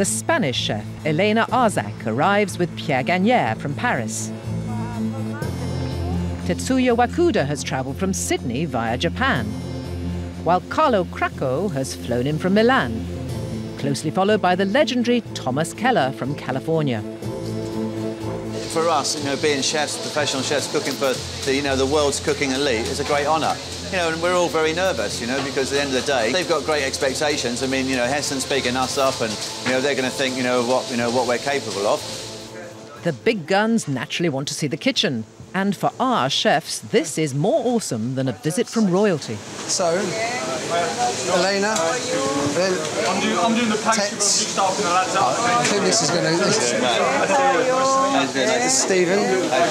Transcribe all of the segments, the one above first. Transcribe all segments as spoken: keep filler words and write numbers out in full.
the Spanish chef Elena Arzak arrives with Pierre Gagnaire from Paris. Tetsuya Wakuda has travelled from Sydney via Japan, while Carlo Cracco has flown in from Milan, closely followed by the legendary Thomas Keller from California. For us, you know, being chefs, professional chefs, cooking for the, you know, the world's cooking elite is a great honour. You know, and we're all very nervous, you know, because at the end of the day, they've got great expectations. I mean, you know, Hessen's bigging us up, and you know, they're going to think, you know, what, you know, what we're capable of. The big guns naturally want to see the kitchen, and for our chefs, this is more awesome than a visit from royalty. So, Elena, I'm doing, I'm doing the pastry, but I'm just starting the lads up. I think this is going to. This is Stephen. How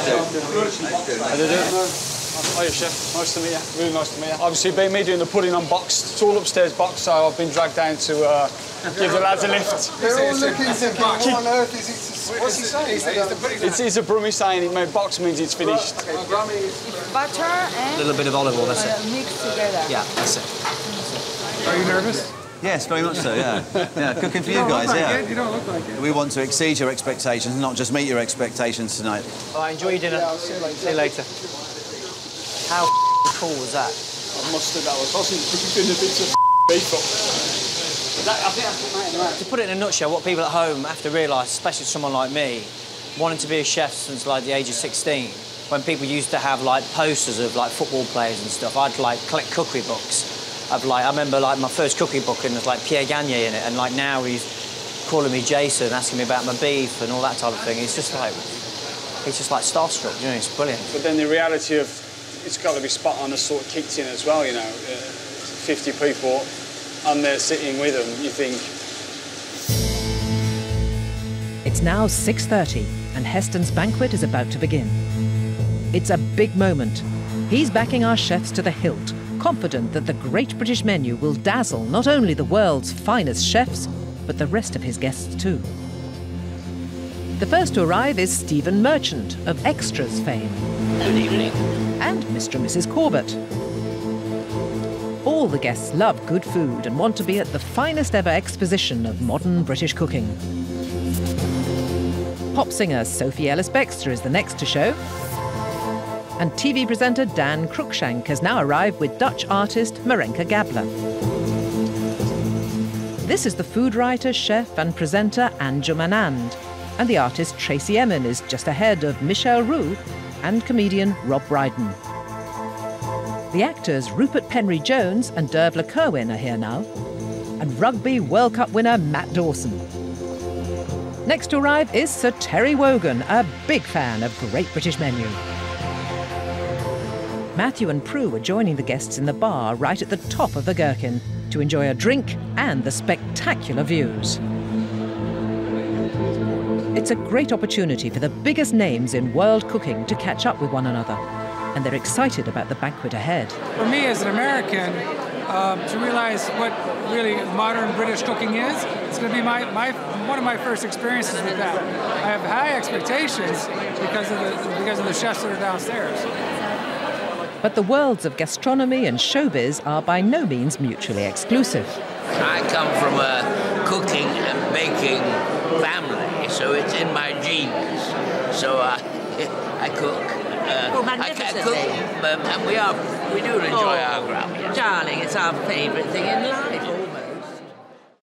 do you do? Hiya, chef. Nice to meet you. Really nice to meet you. Obviously, being me doing the pudding unboxed. It's all upstairs box, so I've been dragged down to uh, give the lads a lift. They're all looking thinking, what on earth is it? What's he saying? Is it, is the pudding it's, it's a Brummy saying. It means box means it's finished. Okay. Butter and a little bit of olive oil. That's it. Mixed together. Yeah, that's it. Are you nervous? Yes, very much so, yeah. Yeah, cooking for you, you guys, like yeah. It. You don't look like it. We want to exceed your expectations, not just meet your expectations tonight. All right, enjoy your dinner. Yeah, I'll see you later. See you later. How cool was that? I must have, that was awesome. You couldn't have been so people. To put it in a nutshell, what people at home have to realise, especially someone like me, wanting to be a chef since like the age of sixteen, when people used to have like posters of like football players and stuff, I'd like collect cookery books. I've like I remember like my first cookery book and there's like Pierre Gagnier in it, and like now he's calling me Jason, asking me about my beef and all that type of thing. It's just like it's just like starstruck, you know. It's brilliant. But then the reality of it's got to be spot on as sort of kicked in as well, you know. Uh, fifty people, I'm there sitting with them, you think. It's now six thirty and Heston's banquet is about to begin. It's a big moment. He's backing our chefs to the hilt, confident that the Great British Menu will dazzle not only the world's finest chefs, but the rest of his guests too. The first to arrive is Stephen Merchant, of Extras fame. Good evening. And Mister and Missus Corbett. All the guests love good food and want to be at the finest ever exposition of modern British cooking. Pop singer Sophie Ellis-Bexter is the next to show. And T V presenter Dan Cruikshank has now arrived with Dutch artist Marenka Gabler. This is the food writer, chef and presenter Anjum Anand. And the artist Tracy Emin is just ahead of Michel Roux and comedian Rob Brydon. The actors Rupert Penry-Jones and Dervla Kirwin are here now, and Rugby World Cup winner Matt Dawson. Next to arrive is Sir Terry Wogan, a big fan of Great British Menu. Matthew and Prue are joining the guests in the bar right at the top of the Gherkin to enjoy a drink and the spectacular views. It's a great opportunity for the biggest names in world cooking to catch up with one another, and they're excited about the banquet ahead. For me as an American, um, to realize what really modern British cooking is, it's going to be my, my, one of my first experiences with that. I have high expectations because of the, because of the chefs that are downstairs. But the worlds of gastronomy and showbiz are by no means mutually exclusive. I come from a cooking and baking family, so it's in my genes. So uh, I cook. Uh, oh, magnificent I, I cook, thing. Um, and we are we do enjoy oh, our grub. Darling, it's our favourite thing in life.